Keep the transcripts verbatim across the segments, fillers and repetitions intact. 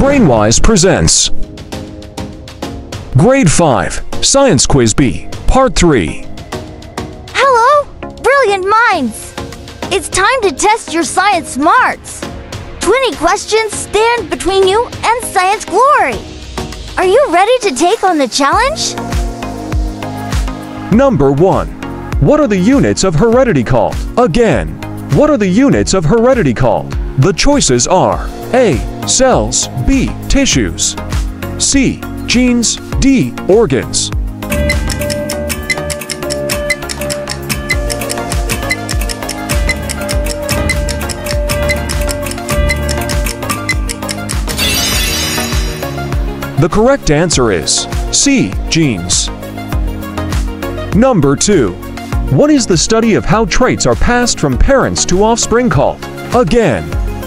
Brainwise presents Grade five, Science Quiz B, Part three. Hello, brilliant minds! It's time to test your science smarts. twenty questions stand between you and science glory. Are you ready to take on the challenge? Number one. What are the units of heredity called? Again, what are the units of heredity called? The choices are A. Cells, B. Tissues, C. Genes, D. Organs. The correct answer is C. Genes. Number two. What is the study of how traits are passed from parents to offspring called? Again,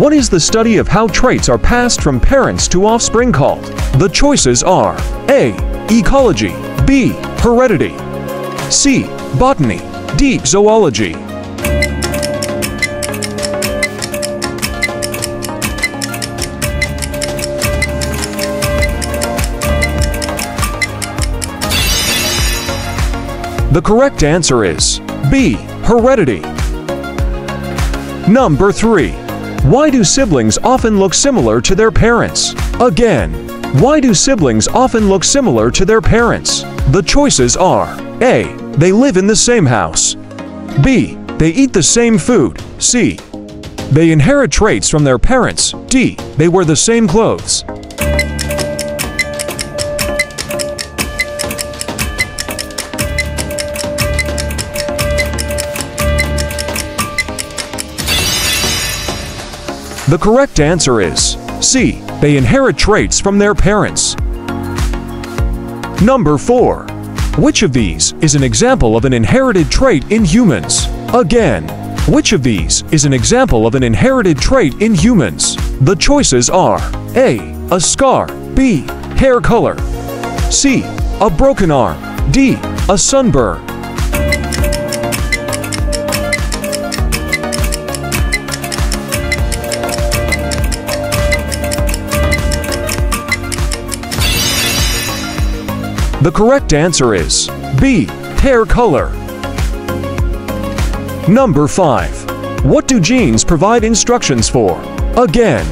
what is the study of how traits are passed from parents to offspring called? The choices are A. Ecology, B. Heredity, C. Botany, D. Zoology. The correct answer is B. Heredity. Number three. Why do siblings often look similar to their parents? Again, why do siblings often look similar to their parents? The choices are A. They live in the same house, B. They eat the same food, C. They inherit traits from their parents, D. They wear the same clothes. The correct answer is C. They inherit traits from their parents. Number four. Which of these is an example of an inherited trait in humans? Again, which of these is an example of an inherited trait in humans? The choices are A. A scar, B. Hair color, C. A broken arm, D. A sunburn. The correct answer is B. Hair color. Number five. What do genes provide instructions for? Again,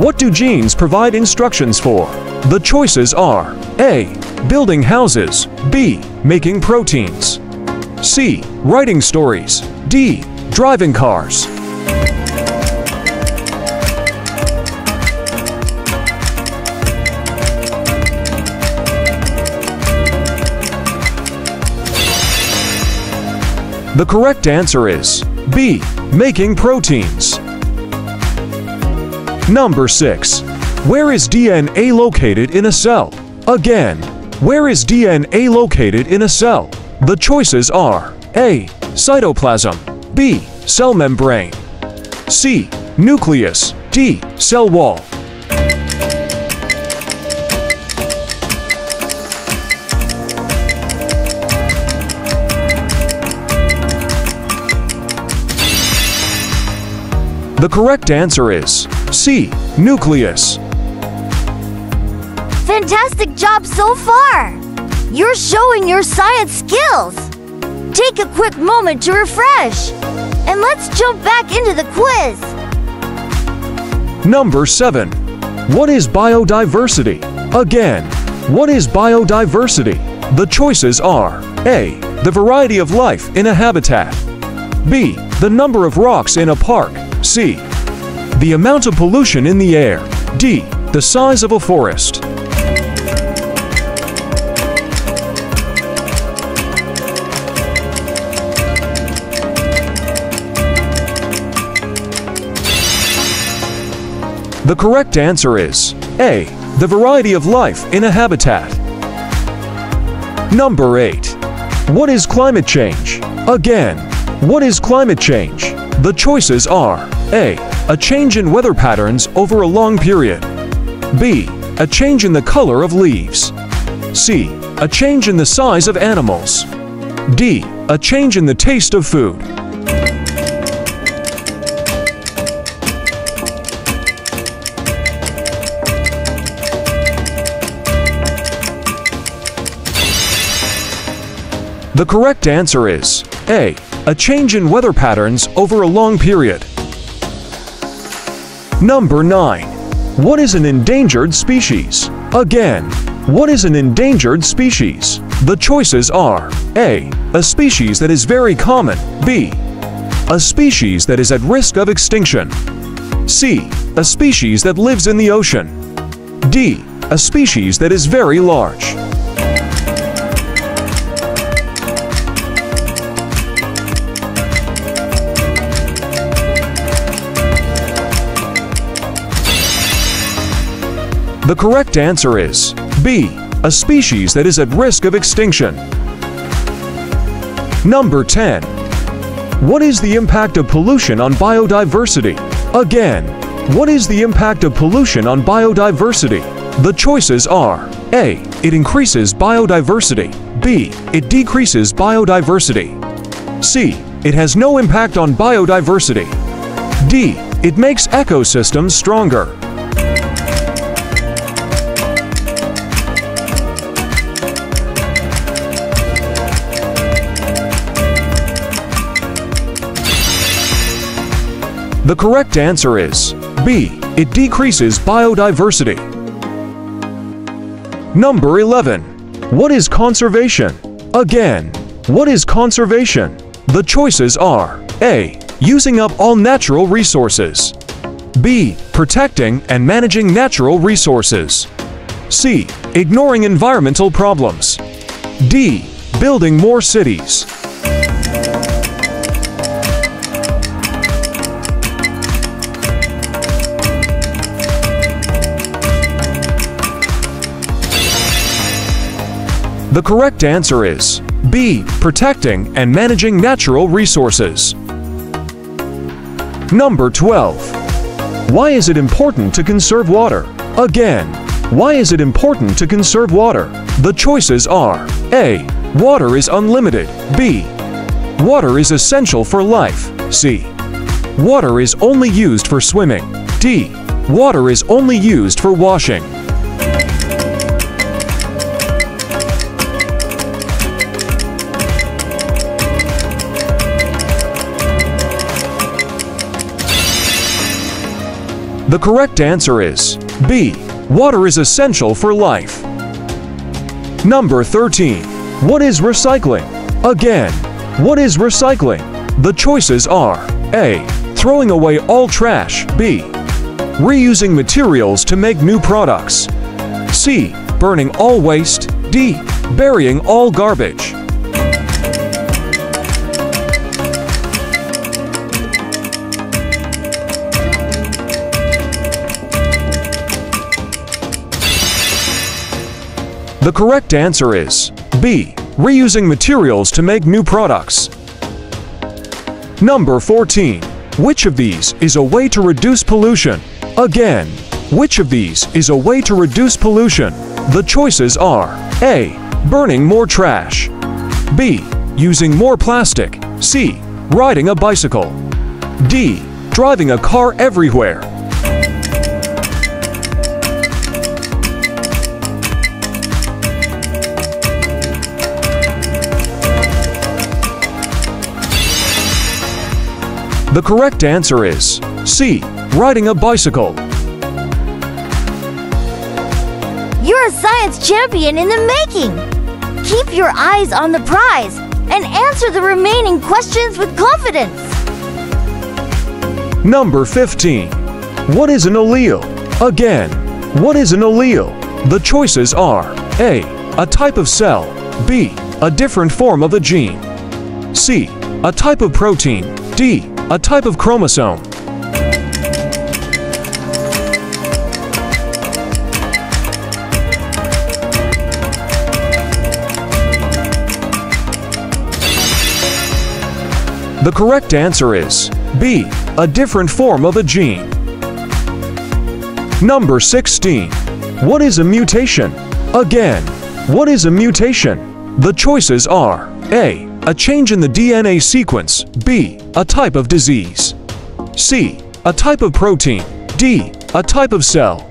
what do genes provide instructions for? The choices are A. Building houses, B. Making proteins, C. Writing stories, D. Driving cars. The correct answer is B. Making proteins. Number six. Where is D N A located in a cell? Again, where is D N A located in a cell? The choices are A. Cytoplasm, B. Cell membrane, C. Nucleus, D. Cell wall. The correct answer is C. Nucleus. Fantastic job so far! You're showing your science skills! Take a quick moment to refresh, and let's jump back into the quiz! Number seven. What is biodiversity? Again, what is biodiversity? The choices are A. The variety of life in a habitat, B. The number of rocks in a park, C. The amount of pollution in the air, D. The size of a forest. The correct answer is A. The variety of life in a habitat. Number eight. What is climate change? Again, what is climate change? The choices are A. A change in weather patterns over a long period, B. A change in the color of leaves, C. A change in the size of animals, D. A change in the taste of food. The correct answer is A. A change in weather patterns over a long period. Number nine. What is an endangered species? Again, what is an endangered species? The choices are A. A species that is very common. B. A species that is at risk of extinction. C. A species that lives in the ocean. D. A species that is very large. The correct answer is B. A species that is at risk of extinction. Number ten. What is the impact of pollution on biodiversity? Again, what is the impact of pollution on biodiversity? The choices are A. It increases biodiversity. B. It decreases biodiversity. C. It has no impact on biodiversity. D. It makes ecosystems stronger. The correct answer is B. It decreases biodiversity. Number eleven. What is conservation? Again, what is conservation? The choices are A. Using up all natural resources. B. Protecting and managing natural resources. C. Ignoring environmental problems. D. Building more cities. The correct answer is B. Protecting and managing natural resources. Number twelve. Why is it important to conserve water? Again, why is it important to conserve water? The choices are A. Water is unlimited. B. Water is essential for life. C. Water is only used for swimming. D. Water is only used for washing. The correct answer is B. Water is essential for life. Number thirteen. What is recycling? Again, what is recycling? The choices are A. Throwing away all trash. B. Reusing materials to make new products. C. Burning all waste. D. Burying all garbage. The correct answer is B. Reusing materials to make new products. Number fourteen. Which of these is a way to reduce pollution? Again, which of these is a way to reduce pollution? The choices are A. Burning more trash. B. Using more plastic. C. Riding a bicycle. D. Driving a car everywhere. The correct answer is C. Riding a bicycle. You're a science champion in the making! Keep your eyes on the prize and answer the remaining questions with confidence! Number fifteen. What is an allele? Again, what is an allele? The choices are A. A type of cell. B. A different form of a gene. C. A type of protein. D. A type of chromosome. The correct answer is B. A different form of a gene. Number sixteen. What is a mutation? Again, what is a mutation? The choices are A. A change in the D N A sequence. B. A type of disease. C. A type of protein. D. A type of cell.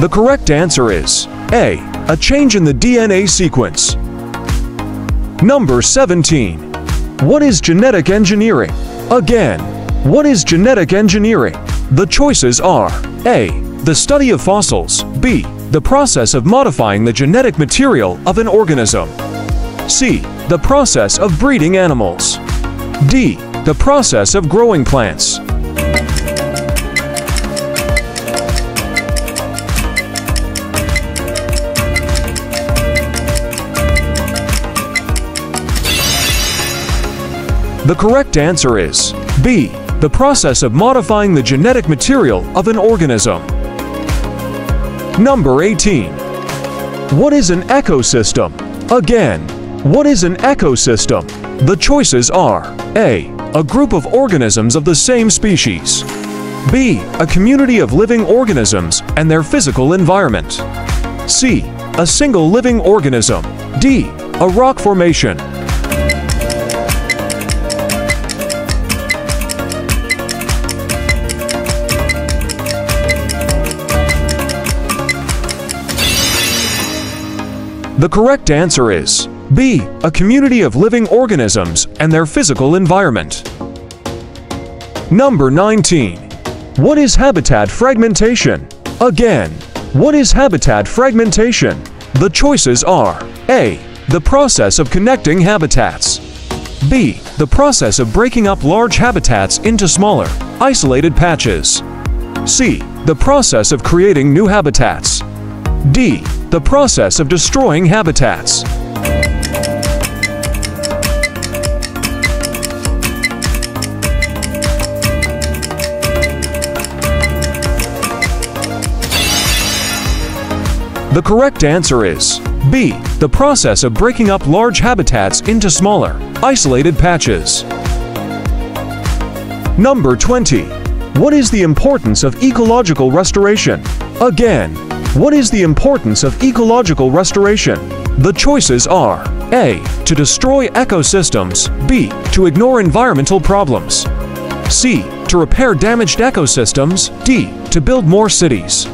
The correct answer is A, a change in the D N A sequence. Number seventeen. What is genetic engineering? Again, what is genetic engineering? The choices are A, the study of fossils, B, the process of modifying the genetic material of an organism, C, the process of breeding animals, D, the process of growing plants. The correct answer is B, the process of modifying the genetic material of an organism. Number eighteen. What is an ecosystem? Again, what is an ecosystem? The choices are A, a group of organisms of the same species, B, a community of living organisms and their physical environment, C, a single living organism, D, a rock formation. The correct answer is B, a community of living organisms and their physical environment. Number nineteen. What is habitat fragmentation? Again, what is habitat fragmentation? The choices are A, the process of connecting habitats, B, the process of breaking up large habitats into smaller, isolated patches, C, the process of creating new habitats, D, the process of destroying habitats. The correct answer is B, the process of breaking up large habitats into smaller, isolated patches. Number twenty. What is the importance of ecological restoration? Again, what is the importance of ecological restoration? The choices are A, to destroy ecosystems, B, to ignore environmental problems, C, to repair damaged ecosystems, D, to build more cities.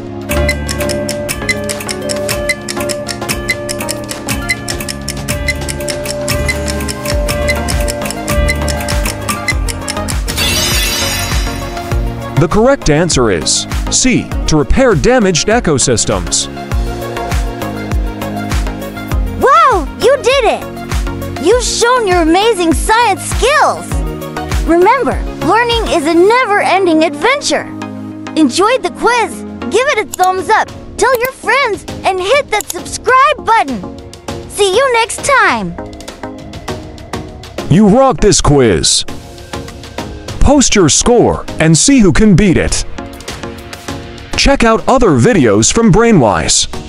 The correct answer is C, to repair damaged ecosystems. Wow, you did it! You've shown your amazing science skills! Remember, learning is a never-ending adventure. Enjoyed the quiz? Give it a thumbs up, tell your friends, and hit that subscribe button. See you next time! You rocked this quiz! Post your score and see who can beat it. Check out other videos from Brainwise.